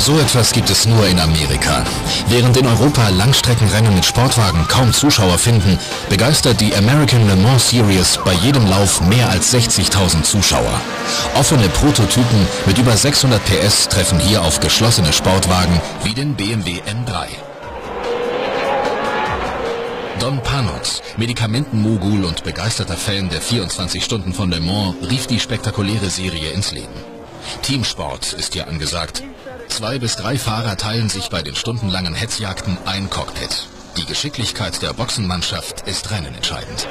So etwas gibt es nur in Amerika. Während in Europa Langstreckenrennen mit Sportwagen kaum Zuschauer finden, begeistert die American Le Mans Series bei jedem Lauf mehr als 60.000 Zuschauer. Offene Prototypen mit über 600 PS treffen hier auf geschlossene Sportwagen wie den BMW M3. Don Panoz, Medikamentenmogul und begeisterter Fan der 24 Stunden von Le Mans, rief die spektakuläre Serie ins Leben. Teamsport ist hier angesagt. 2 bis 3 Fahrer teilen sich bei den stundenlangen Hetzjagden ein Cockpit. Die Geschicklichkeit der Boxenmannschaft ist rennenentscheidend.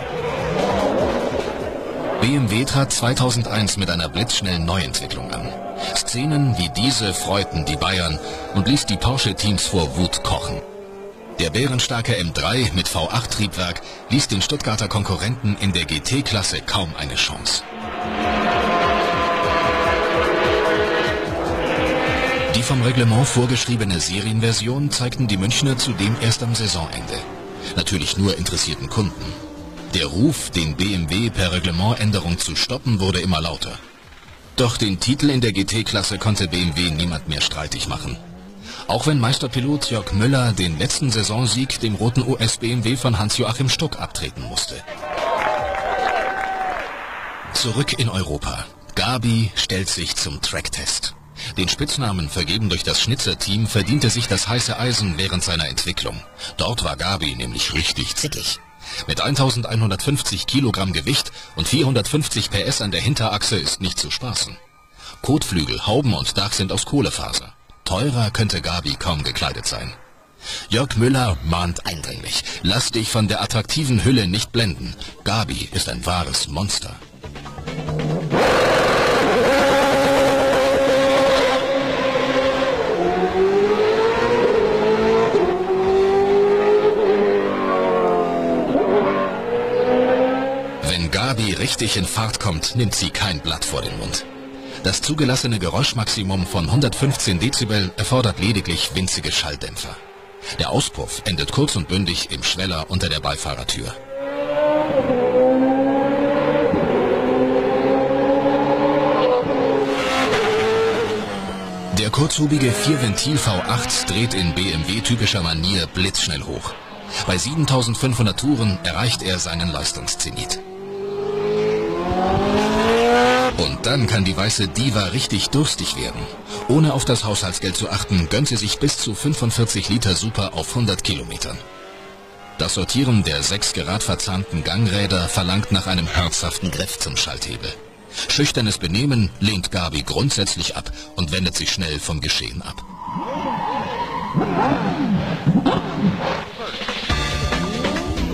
BMW trat 2001 mit einer blitzschnellen Neuentwicklung an. Szenen wie diese freuten die Bayern und ließ die Porsche-Teams vor Wut kochen. Der bärenstarke M3 mit V8-Triebwerk ließ den Stuttgarter Konkurrenten in der GT-Klasse kaum eine Chance. Die vom Reglement vorgeschriebene Serienversion zeigten die Münchner zudem erst am Saisonende. Natürlich nur interessierten Kunden. Der Ruf, den BMW per Reglementänderung zu stoppen, wurde immer lauter. Doch den Titel in der GT-Klasse konnte BMW niemand mehr streitig machen. Auch wenn Meisterpilot Jörg Müller den letzten Saisonsieg dem roten US-BMW von Hans-Joachim Stuck abtreten musste. Zurück in Europa. Gaby stellt sich zum Tracktest. Den Spitznamen, vergeben durch das Schnitzer-Team, verdiente sich das heiße Eisen während seiner Entwicklung. Dort war Gaby nämlich richtig zickig. Mit 1150 Kilogramm Gewicht und 450 PS an der Hinterachse ist nicht zu spaßen. Kotflügel, Hauben und Dach sind aus Kohlefaser. Teurer könnte Gaby kaum gekleidet sein. Jörg Müller mahnt eindringlich: Lass dich von der attraktiven Hülle nicht blenden. Gaby ist ein wahres Monster. Wenn Gaby richtig in Fahrt kommt, nimmt sie kein Blatt vor den Mund. Das zugelassene Geräuschmaximum von 115 Dezibel erfordert lediglich winzige Schalldämpfer. Der Auspuff endet kurz und bündig im Schweller unter der Beifahrertür. Der kurzhubige 4-Ventil V8 dreht in BMW-typischer Manier blitzschnell hoch. Bei 7.500 Touren erreicht er seinen Leistungszenit. Und dann kann die weiße Diva richtig durstig werden. Ohne auf das Haushaltsgeld zu achten, gönnt sie sich bis zu 45 Liter Super auf 100 Kilometern. Das Sortieren der 6 gerade verzahnten Gangräder verlangt nach einem herzhaften Griff zum Schalthebel. Schüchternes Benehmen lehnt Gaby grundsätzlich ab und wendet sich schnell vom Geschehen ab.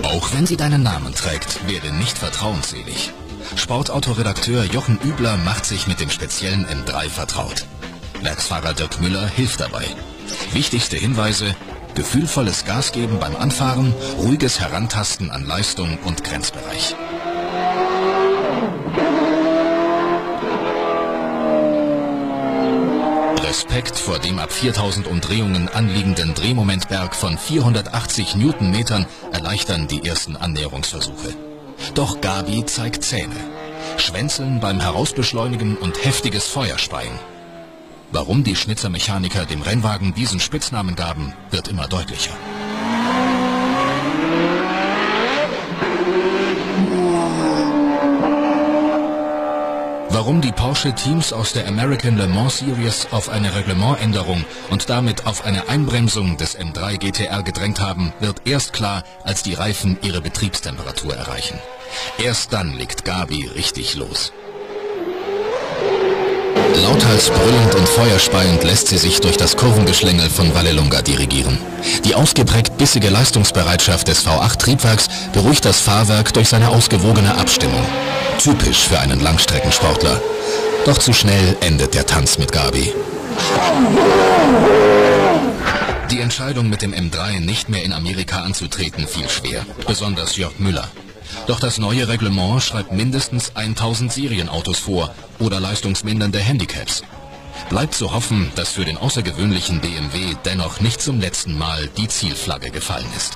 Auch wenn sie deinen Namen trägt, werde nicht vertrauensselig. Sportautoredakteur Jochen Übler macht sich mit dem speziellen M3 vertraut. Werksfahrer Dirk Müller hilft dabei. Wichtigste Hinweise: gefühlvolles Gas geben beim Anfahren, ruhiges Herantasten an Leistung und Grenzbereich. Respekt vor dem ab 4000 Umdrehungen anliegenden Drehmomentberg von 480 Newtonmetern erleichtern die ersten Annäherungsversuche. Doch Gaby zeigt Zähne. Schwänzeln beim Herausbeschleunigen und heftiges Feuerspeien. Warum die Schnitzer-Mechaniker dem Rennwagen diesen Spitznamen gaben, wird immer deutlicher. Warum die Porsche-Teams aus der American Le Mans Series auf eine Reglementänderung und damit auf eine Einbremsung des M3 GTR gedrängt haben, wird erst klar, als die Reifen ihre Betriebstemperatur erreichen. Erst dann legt Gaby richtig los. Lauthals brüllend und feuerspeiend lässt sie sich durch das Kurvengeschlängel von Vallelunga dirigieren. Die ausgeprägt bissige Leistungsbereitschaft des V8-Triebwerks beruhigt das Fahrwerk durch seine ausgewogene Abstimmung. Typisch für einen Langstreckensportler. Doch zu schnell endet der Tanz mit Gaby. Die Entscheidung, mit dem M3 nicht mehr in Amerika anzutreten, fiel schwer, besonders Jörg Müller. Doch das neue Reglement schreibt mindestens 1000 Serienautos vor oder leistungsmindernde Handicaps. Bleibt zu hoffen, dass für den außergewöhnlichen BMW dennoch nicht zum letzten Mal die Zielflagge gefallen ist.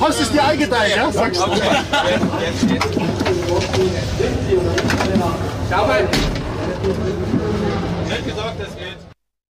Hast es dir eingeteilt, ja? Sagst du. Schau mal.